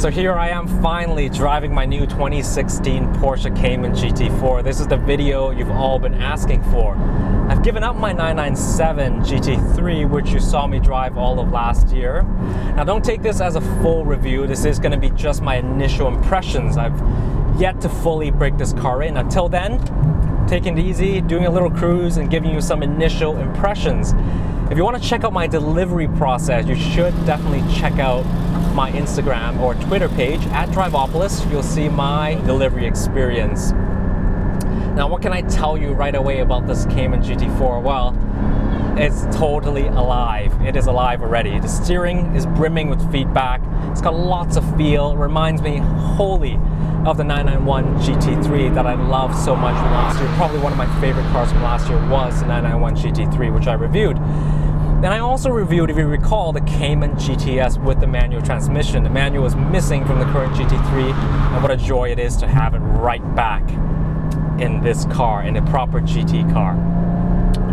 So here I am finally driving my new 2016 Porsche Cayman GT4. This is the video you've all been asking for. I've given up my 997 GT3, which you saw me drive all of last year. Now don't take this as a full review. This is going to be just my initial impressions. I've yet to fully break this car in. Until then, taking it easy, doing a little cruise and giving you some initial impressions. If you want to check out my delivery process, you should definitely check out my Instagram or Twitter page at Driveopolis. You'll see my delivery experience. Now, what can I tell you right away about this Cayman GT4? Well, it's totally alive. It is alive already. The steering is brimming with feedback. It's got lots of feel. It reminds me wholly of the 991 GT3 that I loved so much from last year. Probably one of my favorite cars from last year was the 991 GT3, which I reviewed. And I also reviewed, if you recall, the Cayman GTS with the manual transmission. The manual was missing from the current GT3, and what a joy it is to have it right back in this car, in a proper GT car.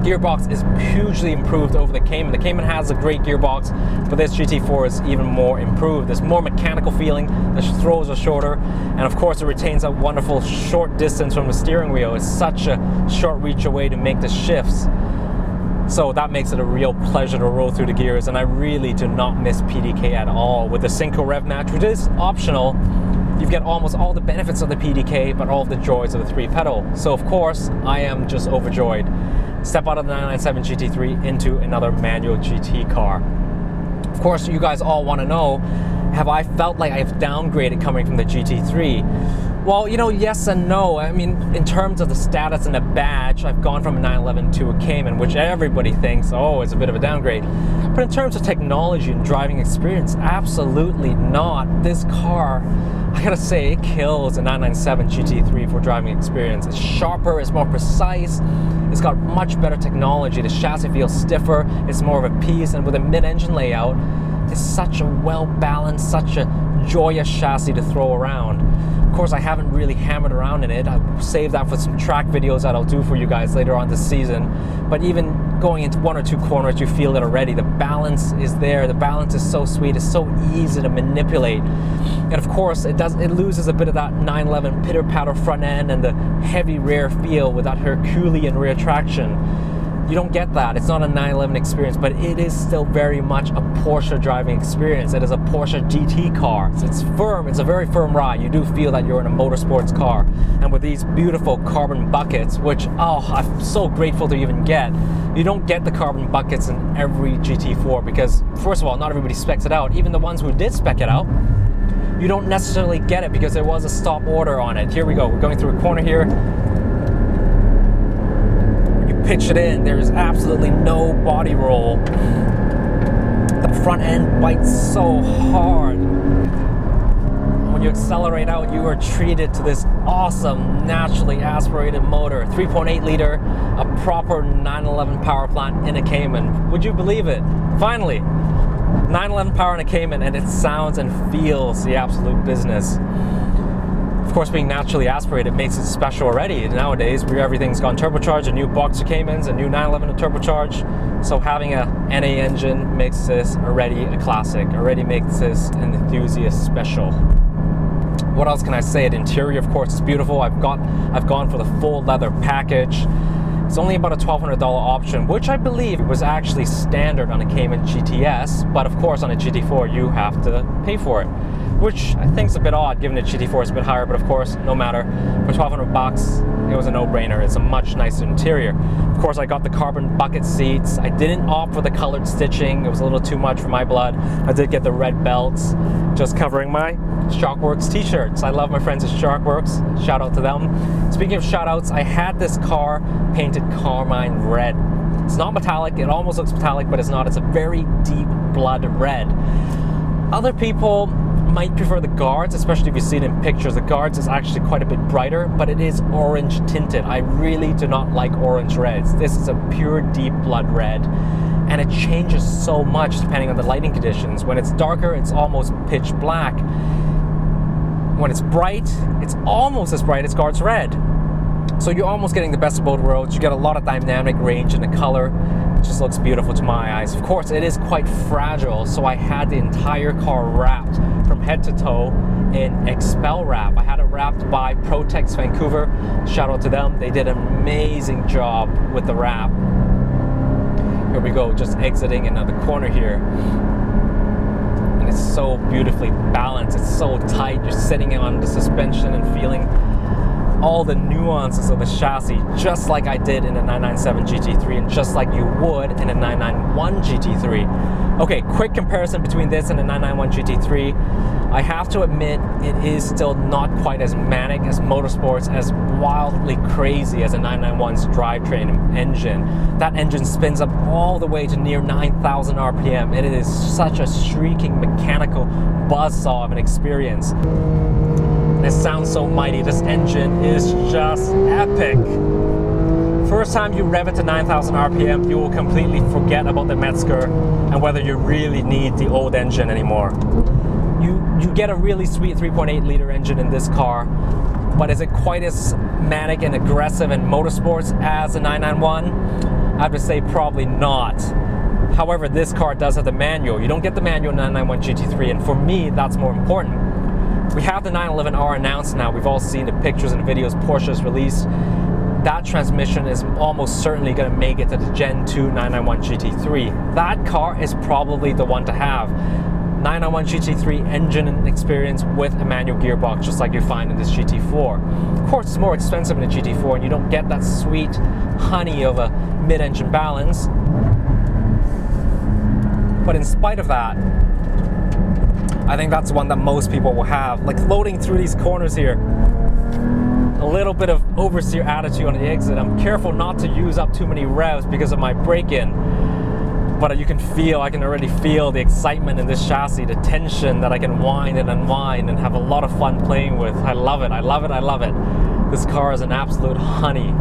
The gearbox is hugely improved over the Cayman. The Cayman has a great gearbox, but this GT4 is even more improved. There's more mechanical feeling, the throws are shorter, and of course it retains that wonderful short distance from the steering wheel. It's such a short reach away to make the shifts. So that makes it a real pleasure to roll through the gears, and I really do not miss PDK at all. With the Synchro Rev Match, which is optional, you get almost all the benefits of the PDK, but all of the joys of the three pedal. So of course, I am just overjoyed. Step out of the 997 GT3 into another manual GT car. Of course, you guys all want to know, have I felt like I've downgraded coming from the GT3? Well, you know, yes and no. I mean, in terms of the status and the badge, I've gone from a 911 to a Cayman, which everybody thinks, oh, it's a bit of a downgrade. But in terms of technology and driving experience, absolutely not. This car, I gotta say, it kills a 997 GT3 for driving experience. It's sharper, it's more precise, it's got much better technology. The chassis feels stiffer, it's more of a piece, and with a mid-engine layout, it's such a well-balanced, such a joyous chassis to throw around. Of course, I haven't really hammered around in it. I've saved that for some track videos that I'll do for you guys later on this season. But even going into one or two corners, you feel it already. The balance is there. The balance is so sweet. It's so easy to manipulate. And of course, it loses a bit of that 911 pitter-patter front end and the heavy rear feel with that Herculean rear traction. You don't get that. It's not a 911 experience, but it is still very much a Porsche driving experience. It is a Porsche GT car. It's firm. It's a very firm ride. You do feel that you're in a motorsports car. And with these beautiful carbon buckets, which, oh, I'm so grateful to even get. You don't get the carbon buckets in every GT4 because, first of all, not everybody specs it out. Even the ones who did spec it out, you don't necessarily get it because there was a stop order on it. Here we go. We're going through a corner here. Pitch it in, there is absolutely no body roll. The front end bites so hard. When you accelerate out, you are treated to this awesome naturally aspirated motor, 3.8 liter, a proper 911 power plant in a Cayman. Would you believe it? Finally, 911 power in a Cayman, and it sounds and feels the absolute business. Of course, being naturally aspirated makes it special already. Nowadays, everything's gone turbocharged, a new Boxer Caymans, a new 911 to turbocharge. So having a NA engine makes this already a classic, already makes this an enthusiast special. What else can I say? The interior, of course, is beautiful. I've gone for the full leather package. It's only about a $1,200 option, which I believe was actually standard on a Cayman GTS, but of course on a GT4 you have to pay for it, which I think is a bit odd given the GT4 is a bit higher, but of course, no matter. For $1,200, it was a no-brainer. It's a much nicer interior. Of course, I got the carbon bucket seats. I didn't opt for the colored stitching. It was a little too much for my blood. I did get the red belts, just covering my Sharkworks t-shirts. I love my friends at Sharkworks. Shout out to them. Speaking of shout outs, I had this car painted carmine red. It's not metallic. It almost looks metallic, but it's not. It's a very deep blood red. Other people might prefer the guards, especially if you see it in pictures. The guards is actually quite a bit brighter, but it is orange tinted. I really do not like orange reds. This is a pure deep blood red, and it changes so much depending on the lighting conditions. When it's darker, it's almost pitch black. When it's bright, it's almost as bright as guards red. So you're almost getting the best of both worlds. You get a lot of dynamic range in the color. It just looks beautiful to my eyes. Of course, it is quite fragile, so I had the entire car wrapped from head to toe in Expel wrap. I had it wrapped by Protex Vancouver. Shout out to them. They did an amazing job with the wrap. Here we go, just exiting another corner here. And it's so beautifully balanced. It's so tight. You're sitting on the suspension and feeling all the nuances of the chassis, just like I did in a 997 GT3 and just like you would in a 991 GT3. Okay, quick comparison between this and a 991 GT3. I have to admit, it is still not quite as manic, as motorsports, as wildly crazy as a 991's drivetrain engine. That engine spins up all the way to near 9,000 RPM. It is such a shrieking mechanical buzzsaw of an experience. It sounds so mighty. This engine is just epic. First time you rev it to 9,000 RPM, you will completely forget about the Metzger and whether you really need the old engine anymore. You get a really sweet 3.8 liter engine in this car, but is it quite as manic and aggressive in motorsports as a 991? I have to say probably not. However, this car does have the manual. You don't get the manual 991 GT3, and for me, that's more important. We have the 911R announced now. We've all seen the pictures and the videos Porsche's released. That transmission is almost certainly going to make it to the Gen 2 991 GT3. That car is probably the one to have. 991 GT3 engine and experience with a manual gearbox, just like you find in this GT4. Of course, it's more expensive in the GT4, and you don't get that sweet honey of a mid-engine balance. But in spite of that, I think that's one that most people will have. Like loading through these corners here, a little bit of oversteer attitude on the exit. I'm careful not to use up too many revs because of my break-in. But you can feel, I can already feel the excitement in this chassis, the tension that I can wind and unwind and have a lot of fun playing with. I love it, I love it, I love it. This car is an absolute honey.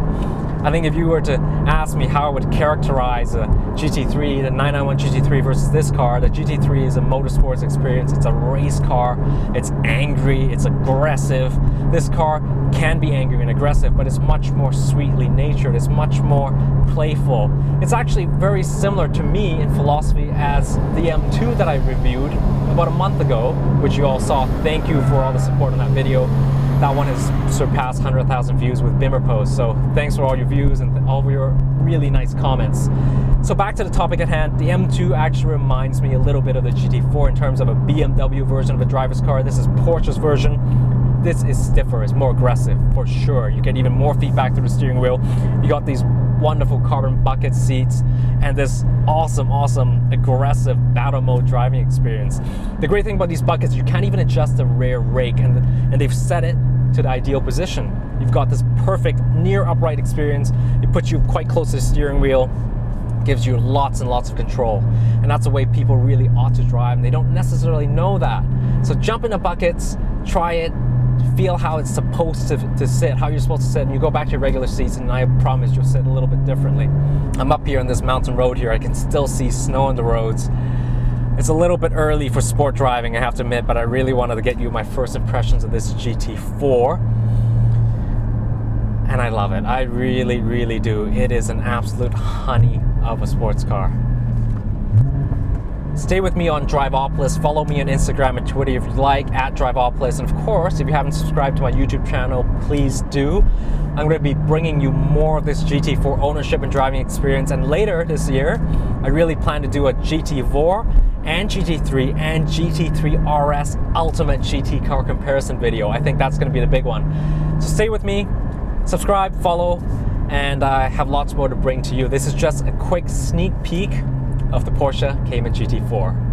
I think if you were to ask me how I would characterize a GT3, the 991 GT3 versus this car, the GT3 is a motorsports experience. It's a race car. It's angry. It's aggressive. This car can be angry and aggressive, but it's much more sweetly natured. It's much more playful. It's actually very similar to me in philosophy as the M2 that I reviewed about a month ago, which you all saw. Thank you for all the support on that video. That one has surpassed 100,000 views with Bimmerpost, so thanks for all your views and all your really nice comments. So back to the topic at hand, the M2 actually reminds me a little bit of the GT4 in terms of a BMW version of a driver's car. This is Porsche's version. This is stiffer, it's more aggressive for sure. You get even more feedback through the steering wheel. You got these wonderful carbon bucket seats and this awesome, awesome aggressive battle mode driving experience. The great thing about these buckets, you can't even adjust the rear rake, and they've set it to the ideal position. You've got this perfect near upright experience. It puts you quite close to the steering wheel, gives you lots and lots of control, and that's the way people really ought to drive, and they don't necessarily know that. So jump in the buckets, try it, feel how it's supposed to sit, how you're supposed to sit, and you go back to your regular seats, and I promise you'll sit a little bit differently. I'm up here on this mountain road here. I can still see snow on the roads. It's a little bit early for sport driving, I have to admit, but I really wanted to get you my first impressions of this GT4. And I love it. I really, really do. It is an absolute honey of a sports car. Stay with me on Driveopolis. Follow me on Instagram and Twitter if you'd like, at Driveopolis. And of course, if you haven't subscribed to my YouTube channel, please do. I'm going to be bringing you more of this GT4 ownership and driving experience. And later this year, I really plan to do a GT4 and GT3 and GT3RS Ultimate GT car comparison video. I think that's going to be the big one. So stay with me, subscribe, follow, and I have lots more to bring to you. This is just a quick sneak peek of the Porsche Cayman GT4.